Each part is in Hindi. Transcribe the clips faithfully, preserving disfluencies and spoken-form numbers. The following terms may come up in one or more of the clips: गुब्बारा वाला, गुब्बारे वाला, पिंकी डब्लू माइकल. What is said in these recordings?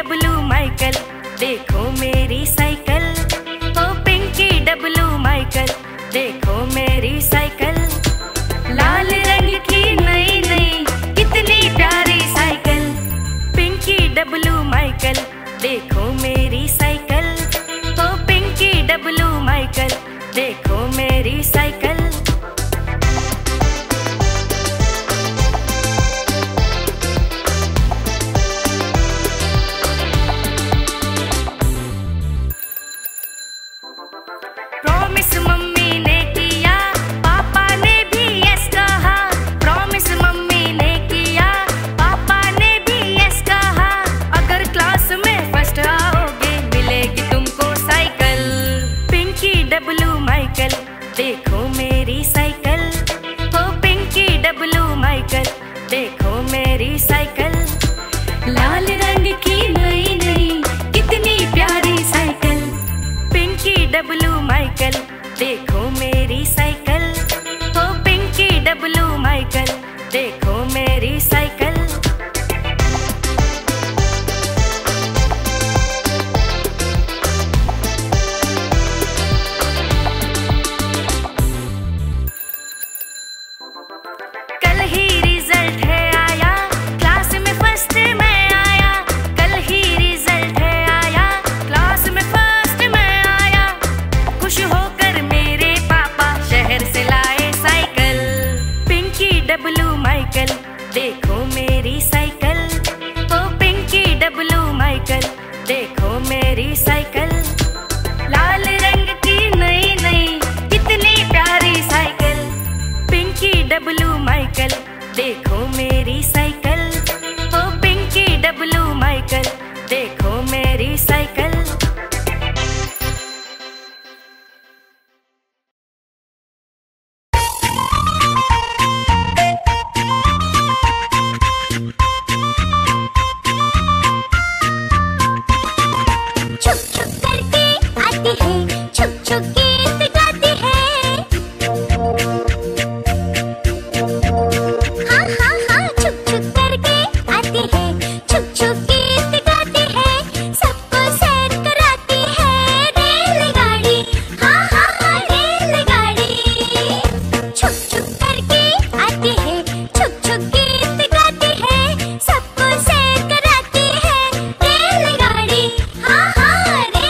डब्लू माइकल देखो मेरी साइकिल, ओ पिंकी डब्लू माइकल देखो मेरी साइकिल, लाल रंग की नई नई कितनी प्यारी साइकिल, पिंकी डब्लू माइकल देखो मेरी साइकिल, ओ पिंकी डब्लू माइकल देखो मेरी साइकिल। प्रॉमिस मम्मी ने किया, पापा ने भी यस कहा, प्रॉमिस मम्मी ने किया, पापा ने भी यस कहा, अगर क्लास में फर्स्ट आओगे मिलेगी तुमको साइकिल, पिंकी डब्लू माइकल देखो मेरी साइकिल, ओ पिंकी डब्लू माइकल देखो मेरी साइकिल, लाल रंग की नई नई कितनी प्यारी साइकिल, पिंकी डब्लू माइकल देखो मेरी साइकिल, ओ पिंकी डब्लू माइकल देखो मेरी साइकिल। कल ही रिजल्ट है आया, क्लास में फर्स्ट मैं आया, कल ही रिजल्ट है आया, क्लास में फर्स्ट मैं आया, खुश होकर मेरे पापा शहर से लाए साइकिल, पिंकी डब्लू माइकल देखो मेरी साइकिल, ओ पिंकी डब्लू माइकल देखो मेरी साइकिल, लाल रंग की नई नई कितनी प्यारी साइकिल, पिंकी डब्लू माइकल देखो मेरी साइकिल, ओ पिंकी डब्लू माइकल देखो मेरी साइकिल। छुप छुप करके आते हैं, छुप छुप गीत गाते हैं, हाँ हाँ हाँ छुप छुप करके आते हैं, छुप छुप गीत गाते हैं, सबको सैर कराते हैं रेलगाड़ी, हाँ हाँ हाँ रेलगाड़ी, छुप छुप करके आते हैं, छुप छुप गीत गाते हैं, सबको सैर कराते हैं रेलगाड़ी, हाँ हाँ रेलगाड़ी।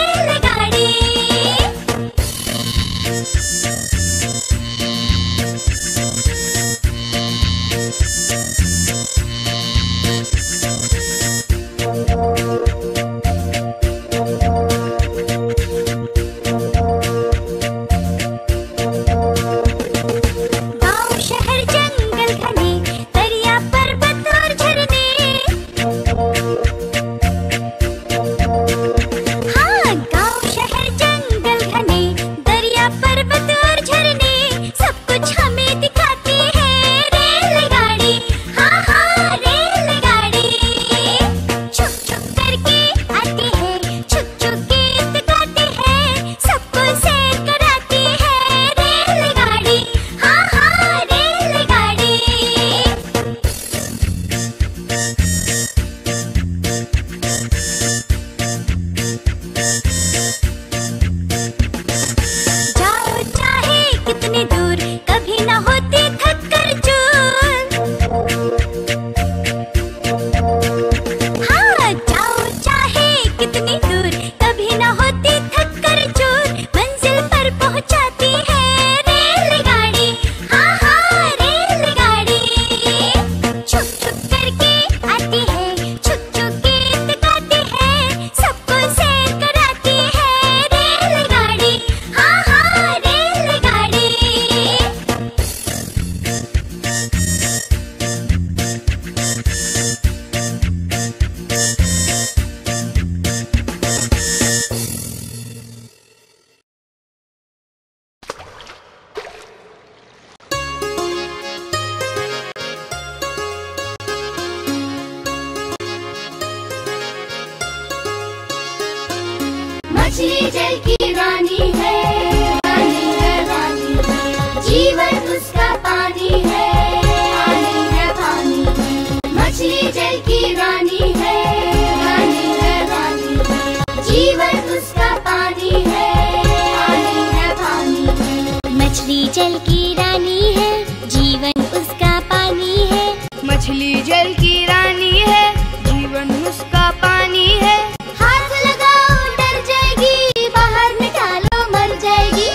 जल की रानी है, जीवन उसका पानी है। मछली जल की रानी है, जीवन उसका पानी है। हाथ लगाओ डर जाएगी, बाहर निकालो मर जाएगी।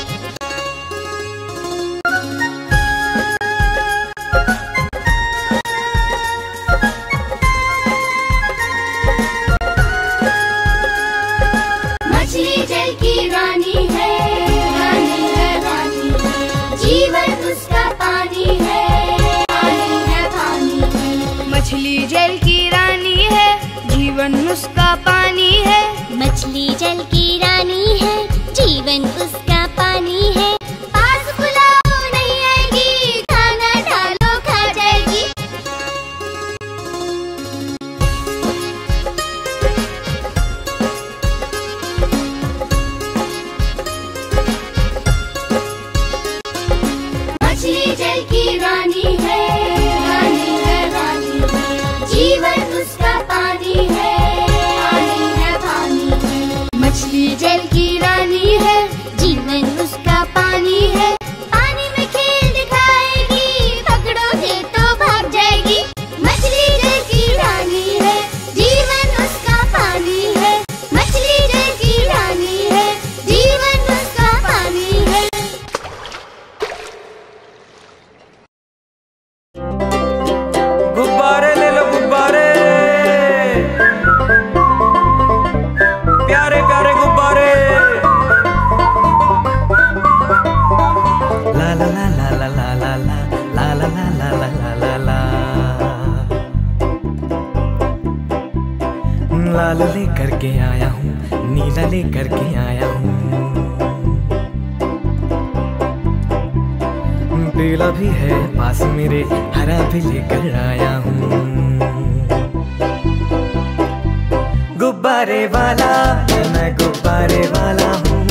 मछली जल की रानी है, रानी है, रानी है। जीवन उसका पानी है, पानी है, पानी है। मछली जल की रानी है, जीवन उसका पानी है। मछली जल की रानी है, जीवन उसका पानी है। गुब्बारे वाला मैं गुब्बारे वाला हूँ,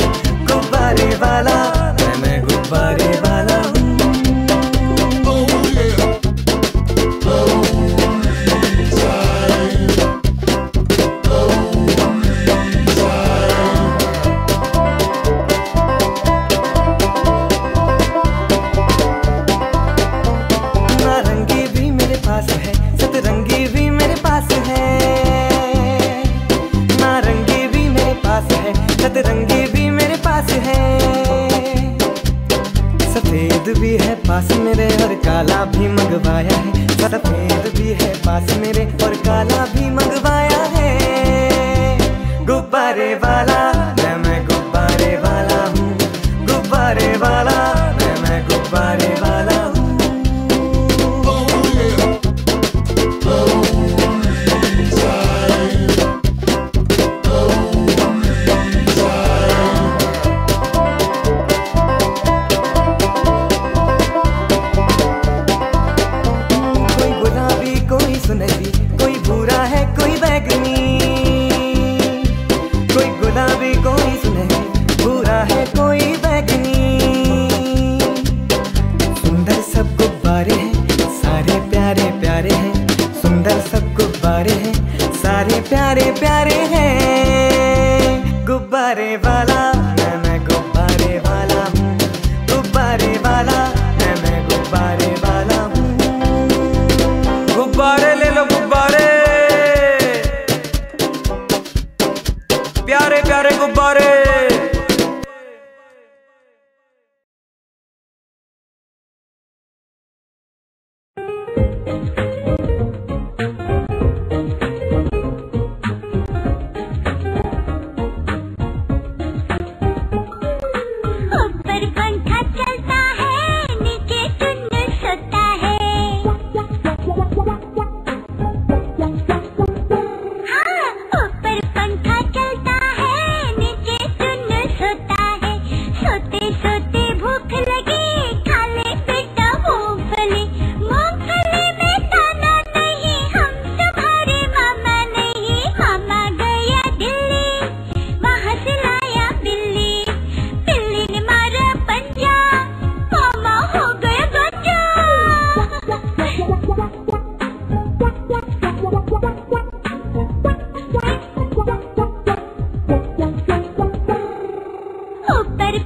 गुब्बारे वाला मैं गुब्बारे वाला हूँ। नारंगी भी मेरे पास है, सतरंगी भी मेरे पास है। सतरंगी भी मेरे पास है, सफेद भी है पास मेरे और काला भी मंगवाया है। सफेद भी है पास मेरे और काला भी मंगवाया है। गुब्बारे वाला मैं मैं गुब्बारे वाला हूँ, गुब्बारे वाला मैं मैं गुब्बारे वाला हूँ। प्यारे प्यारे हैं गुब्बारे वाला मैं मैं गुब्बारे वाला हूँ, गुब्बारे वाला मैं मैं गुब्बारे वाला हूँ। गुब्बारे ले लो गुब्बारे, प्यारे प्यारे गुब्बारे। ऊपर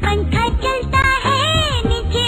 पंखा चलता है, नीचे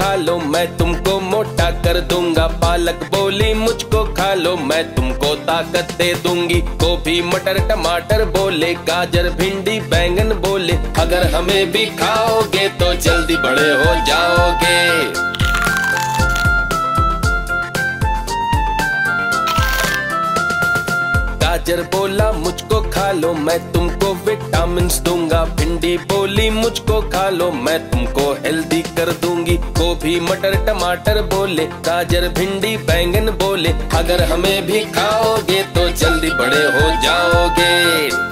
खा लो मैं तुमको मोटा कर दूंगा। पालक बोली मुझको खा लो मैं तुमको ताकत दे दूंगी। गोभी मटर टमाटर बोले गाजर भिंडी बैंगन बोले अगर हमें भी खाओगे तो जल्दी बड़े हो जाओगे। गाजर बोला मुझको खा लो मैं तुमको विटामिन्स दूंगा। भिंडी बोली मुझको खा लो मैं तुमको हेल्दी कर दूंगी। गोभी मटर टमाटर बोले गाजर भिंडी बैंगन बोले अगर हमें भी खाओगे तो जल्दी बड़े हो जाओगे।